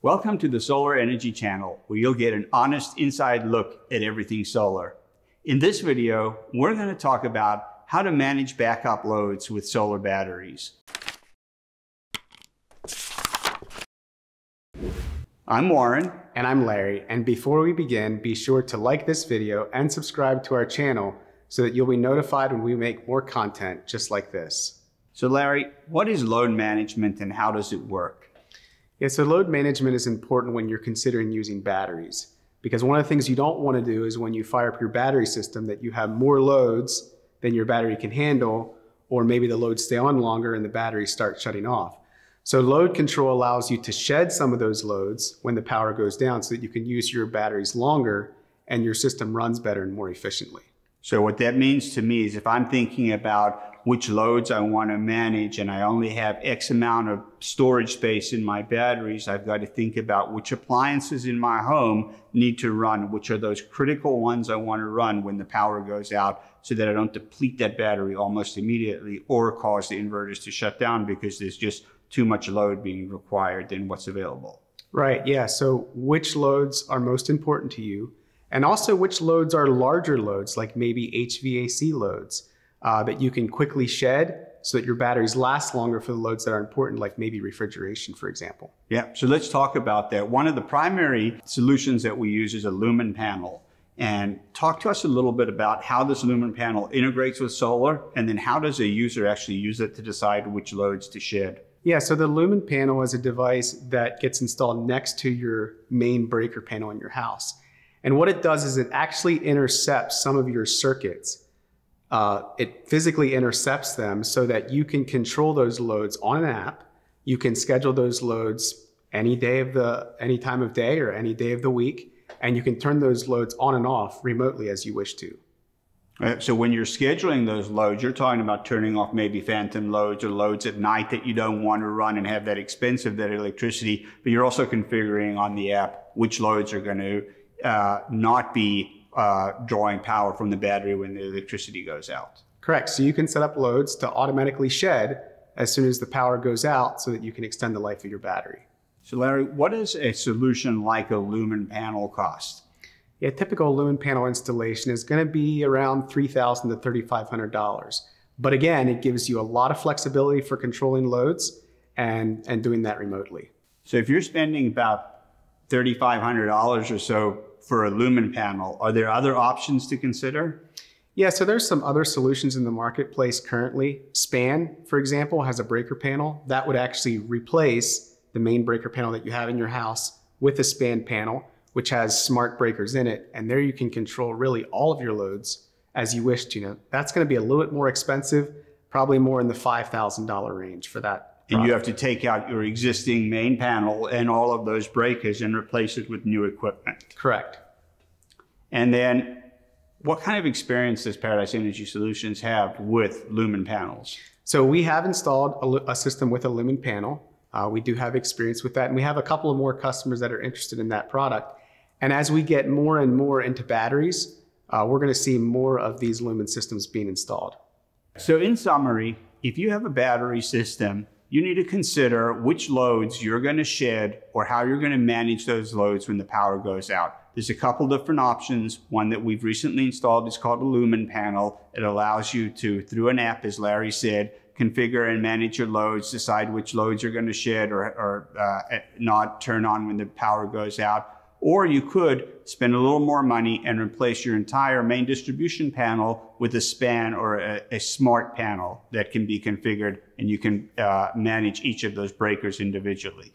Welcome to the Solar Energy Channel, where you'll get an honest inside look at everything solar. In this video, we're going to talk about how to manage backup loads with solar batteries. I'm Warren. And I'm Larry. And before we begin, be sure to like this video and subscribe to our channel so that you'll be notified when we make more content just like this. So Larry, what is load management and how does it work? Yeah, so load management is important when you're considering using batteries, because one of the things you don't want to do is when you fire up your battery system that you have more loads than your battery can handle, or maybe the loads stay on longer and the batteries start shutting off. So load control allows you to shed some of those loads when the power goes down so that you can use your batteries longer and your system runs better and more efficiently. So what that means to me is if I'm thinking about which loads I want to manage and I only have X amount of storage space in my batteries, I've got to think about which appliances in my home need to run, which are those critical ones I want to run when the power goes out, so that I don't deplete that battery almost immediately or cause the inverters to shut down because there's just too much load being required than what's available. Right, yeah, so which loads are most important to you, and also which loads are larger loads, like maybe HVAC loads that you can quickly shed so that your batteries last longer for the loads that are important, like maybe refrigeration, for example. Yeah, so let's talk about that. One of the primary solutions that we use is a Lumin panel. And talk to us a little bit about how this Lumin panel integrates with solar, and then how does a user actually use it to decide which loads to shed? Yeah, so the Lumin panel is a device that gets installed next to your main breaker panel in your house. And what it does is it actually intercepts some of your circuits. It physically intercepts them so that you can control those loads on an app. You can schedule those loads any time of day or any day of the week. And you can turn those loads on and off remotely as you wish to. Right, so when you're scheduling those loads, you're talking about turning off maybe phantom loads or loads at night that you don't want to run and have that expense of that electricity, but you're also configuring on the app which loads are going to not be drawing power from the battery when the electricity goes out. Correct. So you can set up loads to automatically shed as soon as the power goes out so that you can extend the life of your battery. So Larry, what does a solution like a Lumin panel cost? Yeah, a typical Lumin panel installation is going to be around $3,000 to $3,500. But again, it gives you a lot of flexibility for controlling loads and doing that remotely. So if you're spending about $3,500 or so for a Lumin panel, are there other options to consider? Yeah, so there's some other solutions in the marketplace currently. SPAN, for example, has a breaker panel that would actually replace the main breaker panel that you have in your house with a SPAN panel, which has smart breakers in it. And there you can control really all of your loads as you wish to. Now, that's going to be a little bit more expensive, probably more in the $5,000 range for that product. And you have to take out your existing main panel and all of those breakers and replace it with new equipment. Correct. And then what kind of experience does Paradise Energy Solutions have with Lumin panels? So we have installed a system with a Lumin panel. We do have experience with that. And we have a couple of more customers that are interested in that product. And as we get more and more into batteries, we're going to see more of these Lumin systems being installed. So in summary, if you have a battery system, you need to consider which loads you're going to shed or how you're going to manage those loads when the power goes out. There's a couple different options. One that we've recently installed is called a Lumin panel. It allows you to, through an app, as Larry said, configure and manage your loads, decide which loads you're going to shed or not turn on when the power goes out. Or you could spend a little more money and replace your entire main distribution panel with a SPAN or a smart panel that can be configured, and you can manage each of those breakers individually.